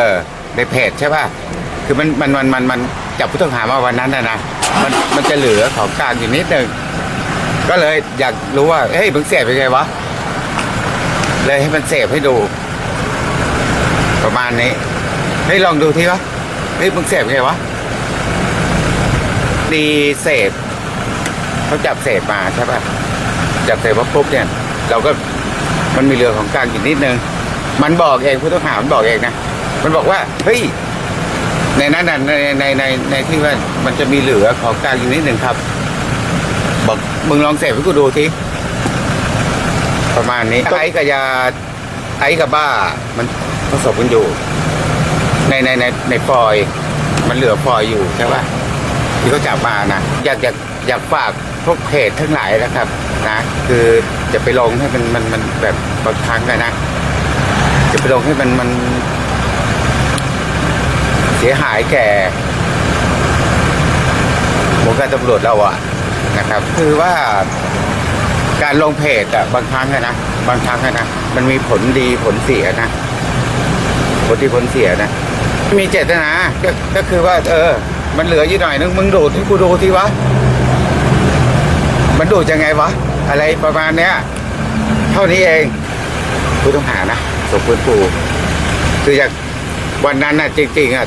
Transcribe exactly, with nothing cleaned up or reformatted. เออในเพจใช่ป่ะคือมันมันมันมันมันจับผู้ต้องหามาวันนั้นนะนะมันมันจะเหลือของกลางอยู่นิดนึงก็เลยอยากรู้ว่าเฮ้ยมึงเสพยังไงวะเลยให้มันเสพให้ดูประมาณนี้เฮ้ยลองดูทีวะเฮ้ยมึงเสพยังไงวะดีเสพเขาจับเสพมาใช่ป่ะจับเสพว่าปุ๊บเนี่ยเราก็มันมีเหลือของกลางอยู่นิดนึงมันบอกเองผู้ต้องหามันบอกเองนะมันบอกว่าเฮ้ยในนั้นในในในในที่ว่ามันจะมีเหลือของกลางอยู่นิดหนึ่งครับบอกมึงลองเสพให้กูดูทีประมาณนี้ไอ้กับยาไอ้กับบ้ามันผสมกันอยู่ในในในในฟอยมันเหลือฟอยอยู่ใช่ป่ะที่เขาจับมานะอยากอยากอยากฝากพวกเพจทั้งหลายนะครับนะคือจะไปลงให้มันมันมันแบบบางครั้งกันนะจะไปลงให้มันมันเสียหายแก่วงการตำรวจเราอะนะครับคือว่าการลงเพจอะบางครั้งนะบางครั้งนะมันมีผลดีผลเสียนะผลดีผลเสียนะมีเจตนาก็ก็คือว่าเออมันเหลืออยู่หน่อยนึงมึงดูดให้กูดูทีวะมันดูดยังไงวะอะไรประมาณเนี้ยเท่านี้เองผู้ต้องหานะสมควรปูคืออยากวันนั้นน่ะจริงๆอ่ะ